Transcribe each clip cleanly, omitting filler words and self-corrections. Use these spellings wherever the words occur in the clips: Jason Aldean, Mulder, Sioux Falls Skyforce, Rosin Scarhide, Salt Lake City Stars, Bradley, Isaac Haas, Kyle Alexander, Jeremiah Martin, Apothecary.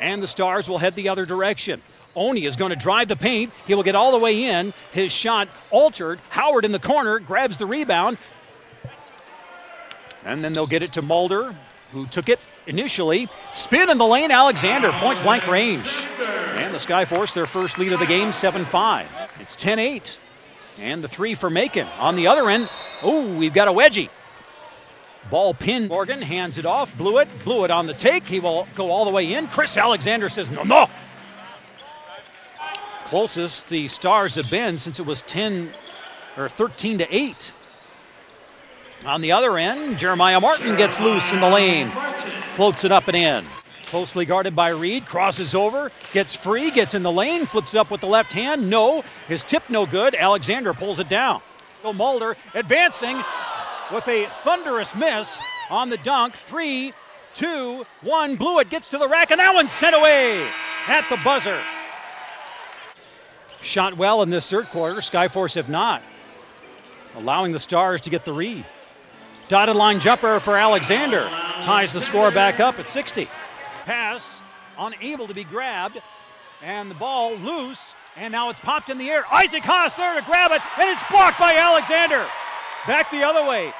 And the Stars will head the other direction. Oney is going to drive the paint. He will get all the way in. His shot altered. Howard in the corner grabs the rebound. And then they'll get it to Mulder, who took it initially. Spin in the lane, Alexander, point-blank range. And the Skyforce, their first lead of the game, 7-5. It's 10-8. And the three for Macon. On the other end, oh, we've got a wedgie. Ball pinned. Morgan hands it off. Blew it on the take. He will go all the way in. Chris Alexander says, no. Closest the Stars have been since it was 13-8. On the other end, Jeremiah Martin gets loose in the lane. Floats it up and in. Closely guarded by Reed, crosses over, gets free, gets in the lane, flips it up with the left hand. No, his tip no good. Alexander pulls it down. Mulder advancing with a thunderous miss on the dunk. 3, 2, 1, blew it, gets to the rack, and that one's sent away at the buzzer. Shot well in this third quarter. Skyforce have not, allowing the Stars to get the lead. Dotted line jumper for Alexander. Ties the score back up at 60. Pass, unable to be grabbed, and the ball loose, and now it's popped in the air. Isaac Haas there to grab it, and it's blocked by Alexander. Back the other way.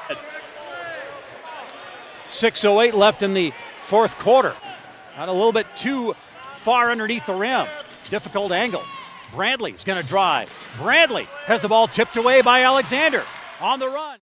6:08 left in the fourth quarter. Got a little bit too far underneath the rim. Difficult angle. Bradley's going to drive. Bradley has the ball tipped away by Alexander on the run.